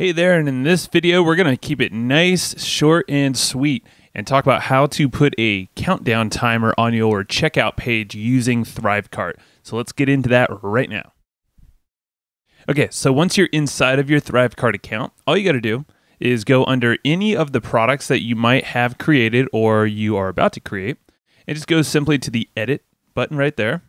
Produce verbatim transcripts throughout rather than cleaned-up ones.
Hey there, and in this video, we're gonna keep it nice, short, and sweet, and talk about how to put a countdown timer on your checkout page using Thrivecart. So let's get into that right now. Okay, so once you're inside of your Thrivecart account, all you gotta do is go under any of the products that you might have created or you are about to create, and just go simply to the edit button right there.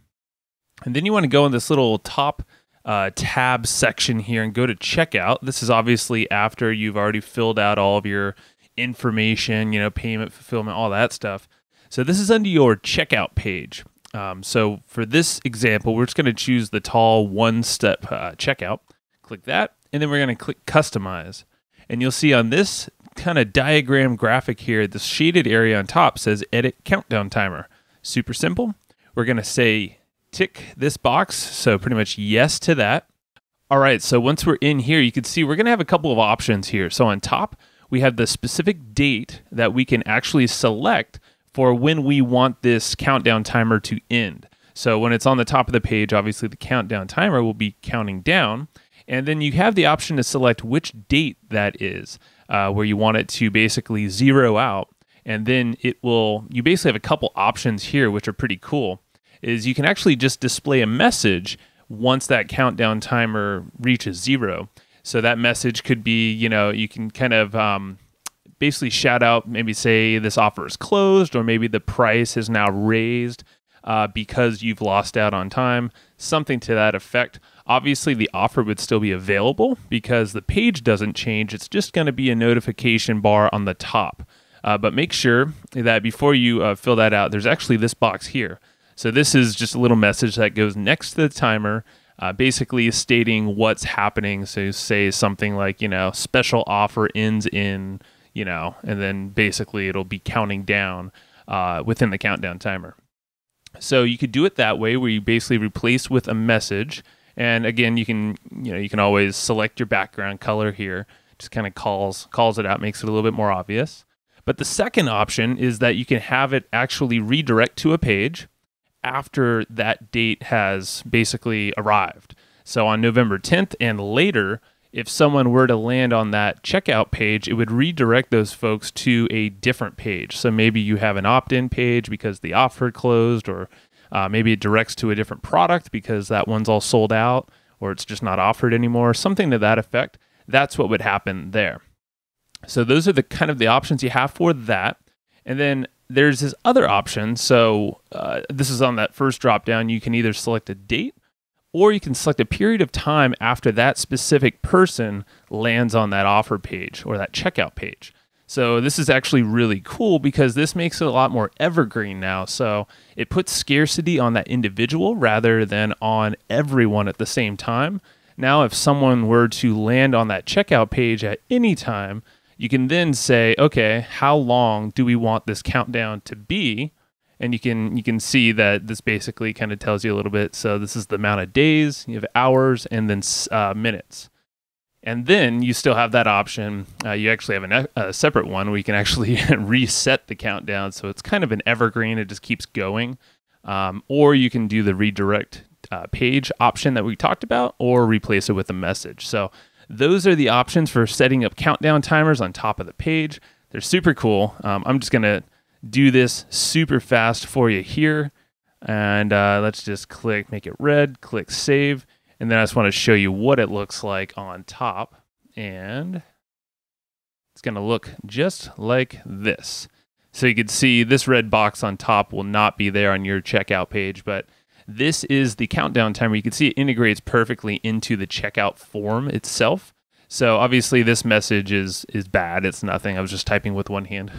And then you wanna go in this little top Uh, tab section here and go to checkout. This is obviously after you've already filled out all of your information, you know, payment, fulfillment, all that stuff. So this is under your checkout page. Um, so for this example, we're just going to choose the tall one-step uh, checkout. Click that, and then we're going to click customize. And you'll see on this kind of diagram graphic here, the shaded area on top says edit countdown timer. Super simple. We're going to say tick this box, so pretty much yes to that. All right, so once we're in here, you can see we're gonna have a couple of options here. So on top, we have the specific date that we can actually select for when we want this countdown timer to end. So when it's on the top of the page, obviously the countdown timer will be counting down, and then you have the option to select which date that is, uh, where you want it to basically zero out, and then it will, you basically have a couple options here, which are pretty cool. Is you can actually just display a message once that countdown timer reaches zero. So that message could be, you know, you can kind of um, basically shout out, maybe say this offer is closed, or maybe the price is now raised uh, because you've lost out on time, something to that effect. Obviously the offer would still be available because the page doesn't change. It's just gonna be a notification bar on the top. Uh, but make sure that before you uh, fill that out, there's actually this box here. So this is just a little message that goes next to the timer, uh, basically stating what's happening. So say something like, you know, special offer ends in, you know, and then basically it'll be counting down uh, within the countdown timer. So you could do it that way, where you basically replace with a message. And again, you can, you know, you can always select your background color here. Just kind of calls, calls it out, makes it a little bit more obvious. But the second option is that you can have it actually redirect to a page after that date has basically arrived. So on November tenth and later, if someone were to land on that checkout page, it would redirect those folks to a different page. So maybe you have an opt-in page because the offer closed, or uh, maybe it directs to a different product because that one's all sold out, or it's just not offered anymore, something to that effect. That's what would happen there. So those are the kind of the options you have for that. And then there's this other option. So uh, this is on that first drop down. You can either select a date, or you can select a period of time after that specific person lands on that offer page or that checkout page. So this is actually really cool because this makes it a lot more evergreen now. So it puts scarcity on that individual rather than on everyone at the same time. Now, if someone were to land on that checkout page at any time, you can then say, okay, how long do we want this countdown to be? And you can you can see that this basically kind of tells you a little bit. So this is the amount of days, you have hours, and then uh, minutes. And then you still have that option. Uh, you actually have an, a separate one where you can actually reset the countdown. So it's kind of an evergreen. It just keeps going. Um, or you can do the redirect uh, page option that we talked about, or replace it with a message. So those are the options for setting up countdown timers on top of the page. They're super cool. Um, I'm just gonna do this super fast for you here. And uh, let's just click, make it red, click save. And then I just wanna show you what it looks like on top. And it's gonna look just like this. So you can see this red box on top will not be there on your checkout page, but this is the countdown timer. You can see it integrates perfectly into the checkout form itself. So obviously this message is is bad. It's nothing. I was just typing with one hand.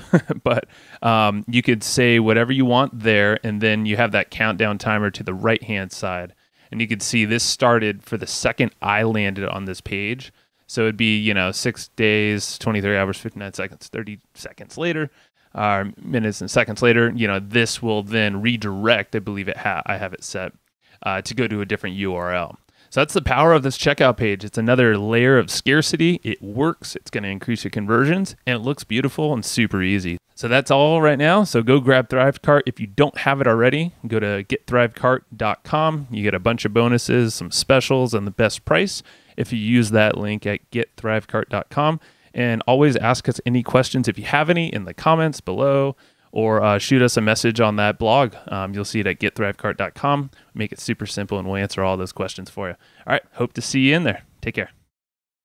But um, you could say whatever you want there, and then you have that countdown timer to the right-hand side. And you can see this started for the second I landed on this page. So it'd be, you know, six days, twenty-three hours, fifty-nine seconds, thirty seconds later. Uh, minutes and seconds later, you know, this will then redirect, I believe it ha I have it set, uh, to go to a different U R L. So that's the power of this checkout page. It's another layer of scarcity. It works, it's gonna increase your conversions, and it looks beautiful and super easy. So that's all right now. So go grab Thrivecart. If you don't have it already, go to get thrivecart dot com. You get a bunch of bonuses, some specials, and the best price. if you use that link at get thrivecart dot com. And always ask us any questions if you have any in the comments below, or uh, shoot us a message on that blog. Um, you'll see it at get thrivecart dot com. Make it super simple and we'll answer all those questions for you. All right, hope to see you in there. Take care.